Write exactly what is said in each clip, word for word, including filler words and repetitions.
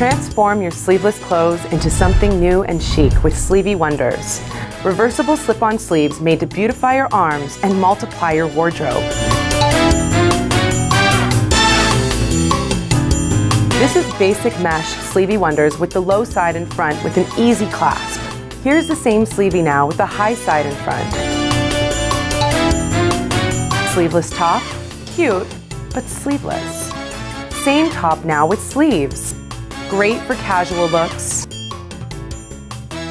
Transform your sleeveless clothes into something new and chic with Sleevey Wonders. Reversible slip-on sleeves made to beautify your arms and multiply your wardrobe. This is basic mesh Sleevey Wonders with the low side in front with an easy clasp. Here's the same Sleevey now with the high side in front. Sleeveless top, cute, but sleeveless. Same top now with sleeves. Great for casual looks.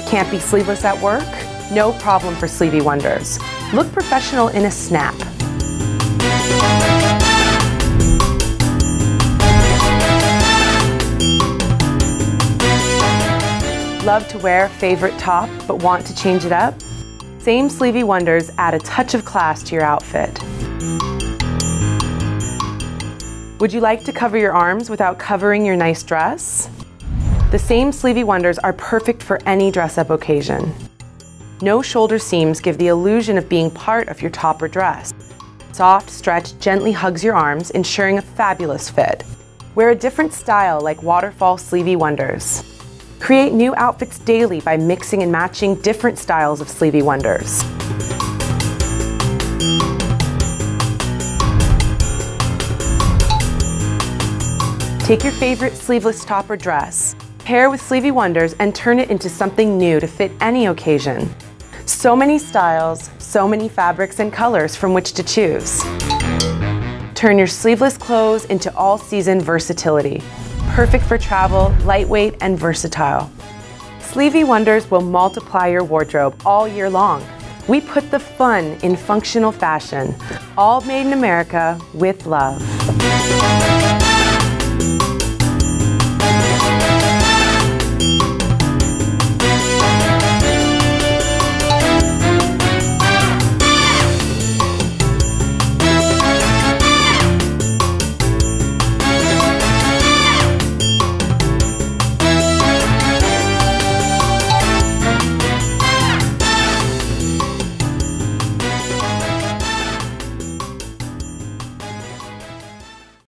Can't be sleeveless at work? No problem for Sleevey Wonders. Look professional in a snap. Love to wear a favorite top but want to change it up? Same Sleevey Wonders add a touch of class to your outfit. Would you like to cover your arms without covering your nice dress? The same Sleevey Wonders are perfect for any dress-up occasion. No shoulder seams give the illusion of being part of your top or dress. Soft stretch gently hugs your arms, ensuring a fabulous fit. Wear a different style like waterfall Sleevey Wonders. Create new outfits daily by mixing and matching different styles of Sleevey Wonders. Take your favorite sleeveless top or dress, pair with Sleevey Wonders, and turn it into something new to fit any occasion. So many styles, so many fabrics and colors from which to choose. Turn your sleeveless clothes into all-season versatility. Perfect for travel, lightweight, and versatile. Sleevey Wonders will multiply your wardrobe all year long. We put the fun in functional fashion, all made in America with love.